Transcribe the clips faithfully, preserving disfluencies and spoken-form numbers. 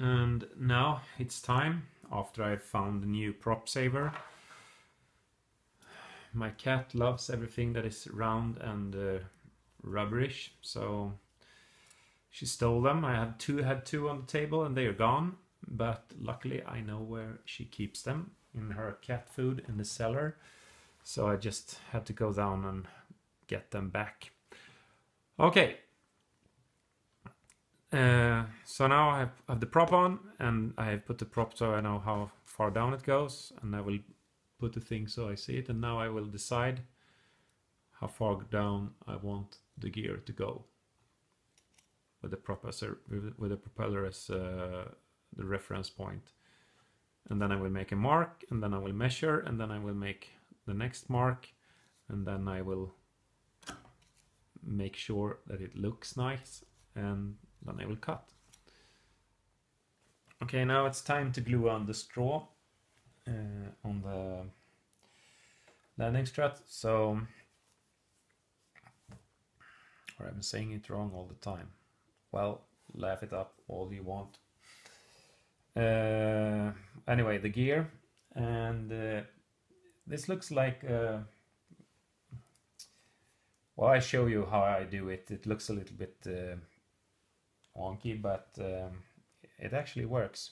And now it's time, after I found the new prop saver. My cat loves everything that is round and uh, rubberish, so she stole them. I have two, had two on the table and they are gone, but luckily I know where she keeps them, in her cat food in the cellar. So I just had to go down and get them back. Okay. Uh, so now I have, have the prop on, and I have put the prop so I know how far down it goes, and I will put the thing so I see it, and now I will decide how far down I want the gear to go with the prop as a, with the propeller as uh, the reference point. And then I will make a mark, and then I will measure, and then I will make the next mark, and then I will make sure that it looks nice, and then I will cut. Okay, now it's time to glue on the straw uh, on the landing strut. So, or I'm saying it wrong all the time. Well, laugh it up all you want. Uh, anyway, the gear, and uh, this looks like uh, well, I show you how I do it. It looks a little bit uh, wonky, but um, it actually works.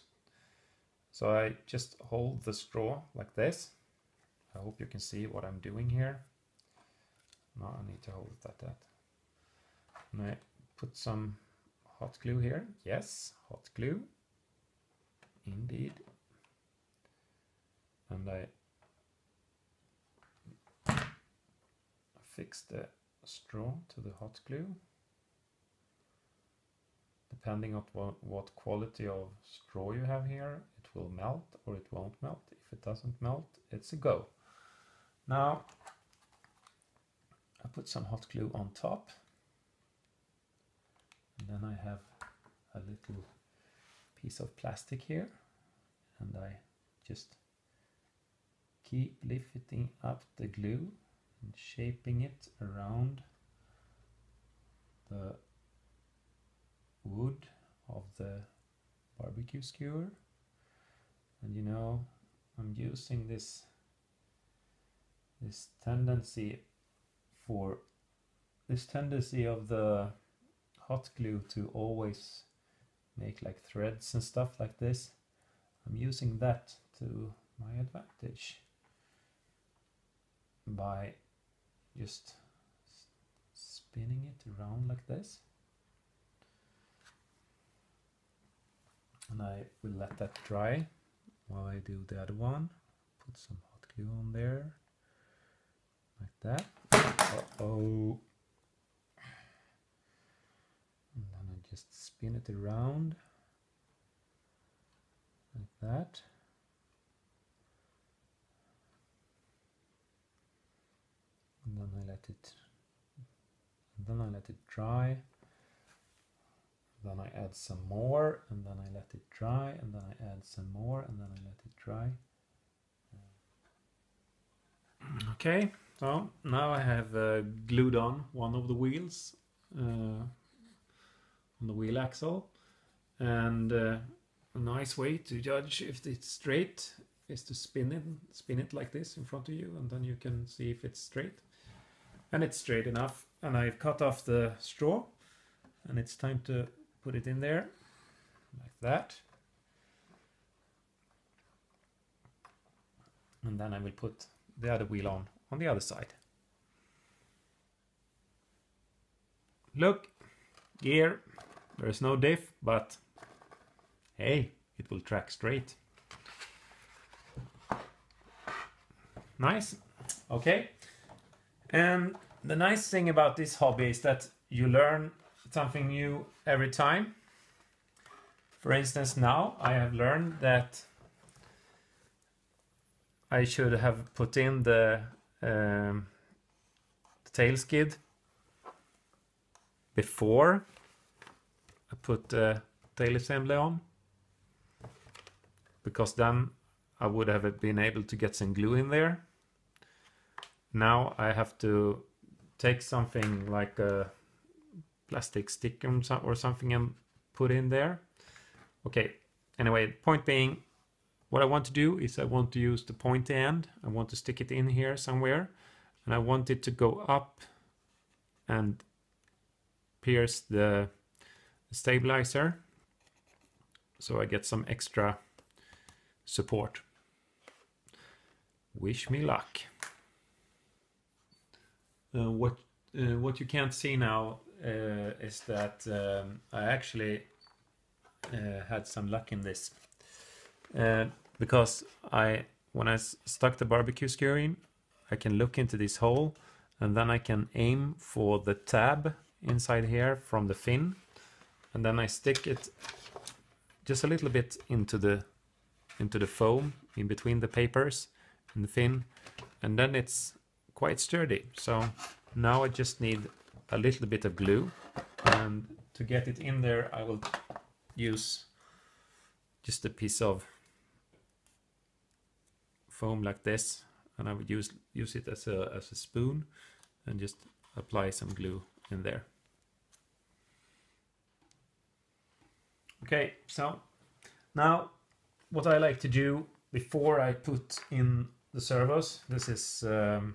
So I just hold the straw like this. I hope you can see what I'm doing here. No, I need to hold it like that. And I put some hot glue here. Yes, hot glue. Indeed. And I fix the straw to the hot glue. Depending on what, what quality of straw you have here, it will melt or it won't melt. If it doesn't melt, it's a go. Now I put some hot glue on top, and then I have a little piece of plastic here, and I just keep lifting up the glue and shaping it around the wood of the barbecue skewer. And you know, I'm using this this tendency for this tendency of the hot glue to always make like threads and stuff like this. I'm using that to my advantage by just spinning it around like this. And I will let that dry while I do the other one. Put some hot glue on there, like that. Uh-oh. And then I just spin it around, like that. And then I let it, and then I let it dry. Then I add some more, and then I let it dry, and then I add some more, and then I let it dry. Okay, so now I have uh, glued on one of the wheels, uh, on the wheel axle. And uh, a nice way to judge if it's straight is to spin it, spin it like this in front of you, and then you can see if it's straight. And it's straight enough, and I've cut off the straw, and it's time to put it in there, like that. And then I will put the other wheel on, on the other side. Look, gear, there is no diff, but hey, it will track straight. Nice, okay. And the nice thing about this hobby is that you learn something new every time. For instance, now I have learned that I should have put in the, um, the tail skid before I put the tail assembly on, because then I would have been able to get some glue in there. Now I have to take something like a plastic stick or something and put in there. Okay, Anyway, point being, what I want to do is I want to use the point end. I want to stick it in here somewhere, and I want it to go up and pierce the stabilizer, so I get some extra support. Wish me luck. Uh, what uh, what you can't see now uh, is that um, I actually uh, had some luck in this, uh, because I when I stuck the barbecue skewer in, I can look into this hole, and then I can aim for the tab inside here from the fin, and then I stick it just a little bit into the into the foam in between the papers and the fin, and then it's quite sturdy. So now I just need a little bit of glue, and to get it in there I will use just a piece of foam like this, and I would use use it as a as a spoon and just apply some glue in there. Okay, so now what I like to do before I put in the servos, this is um,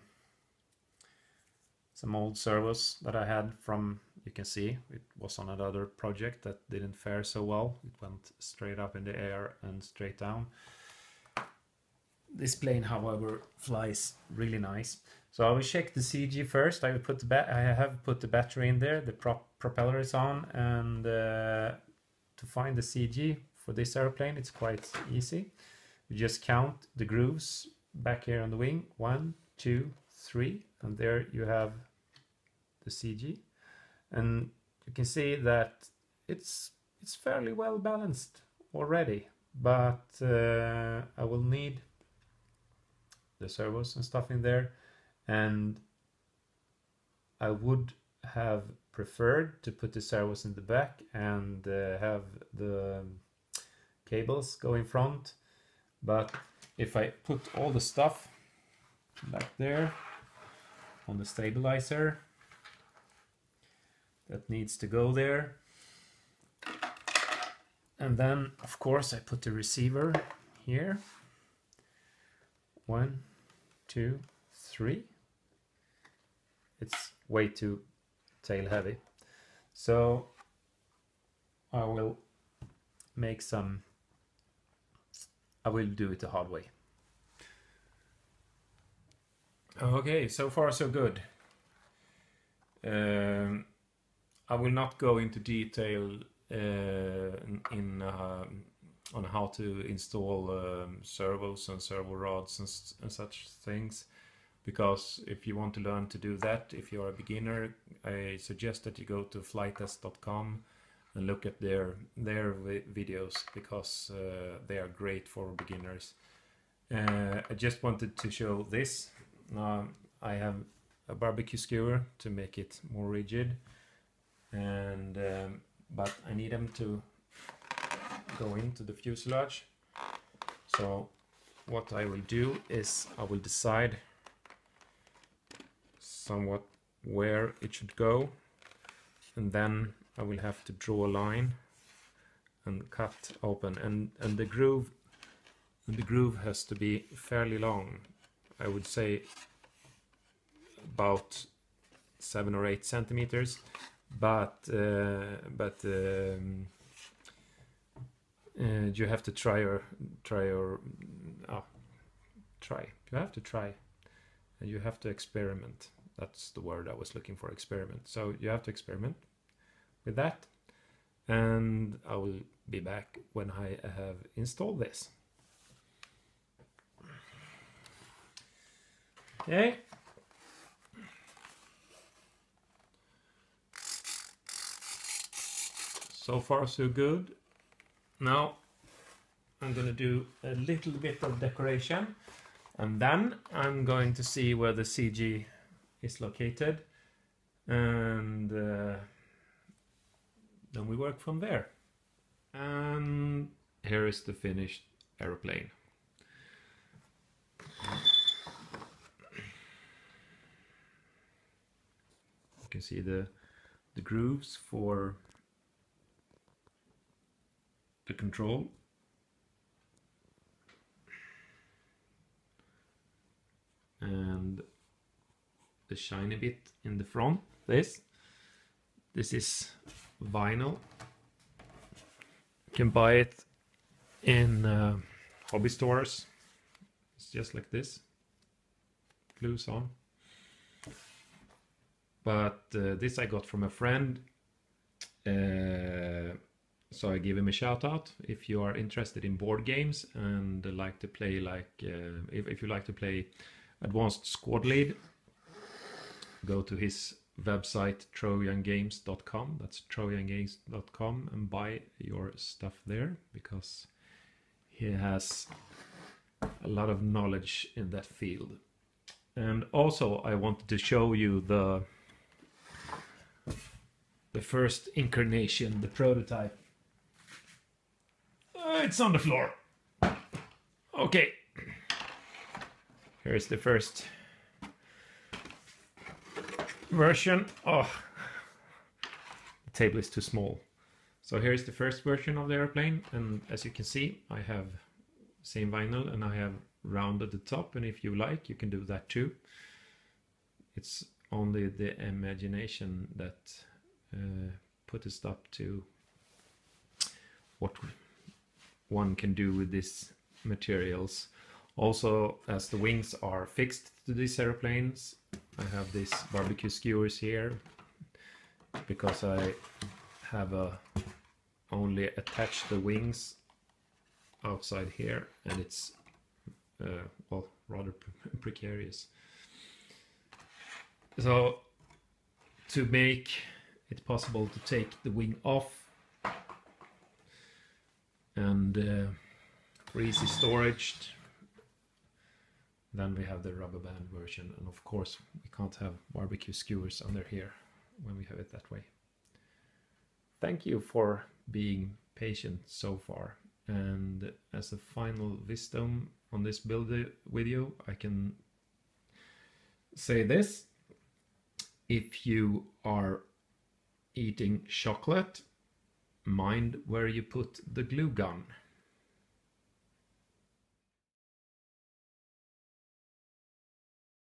some old servos that I had from, you can see, it was on another project that didn't fare so well. It went straight up in the air and straight down. This plane, however, flies really nice. So I will check the C G first. I will put the ba I have put the battery in there. The prop propeller is on, and uh, to find the C G for this airplane, it's quite easy. You just count the grooves back here on the wing. One, two, three, and there you have the C G, and you can see that it's it's fairly well balanced already, but uh, I will need the servos and stuff in there, and I would have preferred to put the servos in the back and uh, have the cables go in front, but if I put all the stuff back there on the stabilizer that needs to go there, and then of course I put the receiver here, one, two, three. It's way too tail heavy, so I will make some I will do it the hard way. Okay, so far so good. um, I will not go into detail uh, in uh, on how to install um, servos and servo rods and, and such things, because if you want to learn to do that, if you're a beginner, I suggest that you go to flitetest dot com and look at their their videos, because uh, they are great for beginners. Uh, I just wanted to show this. Um, I have a barbecue skewer to make it more rigid, and um, but I need them to go into the fuselage. So what I will do is I will decide somewhat where it should go, and then I will have to draw a line and cut open, and and the groove and the groove has to be fairly long. I would say about seven or eight centimeters, but uh, but um, uh, you have to try or try or oh, try. You have to try, and you have to experiment. That's the word I was looking for, experiment. So you have to experiment with that, and I will be back when I have installed this. Okay. So far so good. Now I'm gonna do a little bit of decoration, and then I'm going to see where the C G is located, and uh, then we work from there. And here is the finished aeroplane. You can see the the grooves for the control and the shiny bit in the front, this. This is vinyl. You can buy it in uh, hobby stores. It's just like this. Glues on. But uh, this I got from a friend. Uh, so I give him a shout out. If you are interested in board games and like to play like uh, if, if you like to play advanced squad lead, go to his website trojan games dot com. That's trojan games dot com, and buy your stuff there, because he has a lot of knowledge in that field. And also I wanted to show you the the first incarnation, the prototype. Uh, it's on the floor. Okay. Here's the first version. Oh, the table is too small. So here's the first version of the airplane, and as you can see, I have same vinyl and I have rounded the top, and if you like, you can do that too. It's only the imagination that uh, put us up to what one can do with these materials. Also, as the wings are fixed to these airplanes, I have these barbecue skewers here, because I have a, only attached the wings outside here, and it's uh, well, rather pre precarious. So to make it possible to take the wing off and uh, for easy storage, then we have the rubber band version, and of course we can't have barbecue skewers under here when we have it that way. Thank you for being patient so far, and as a final wisdom on this build video, I can say this: if you are eating chocolate, mind where you put the glue gun.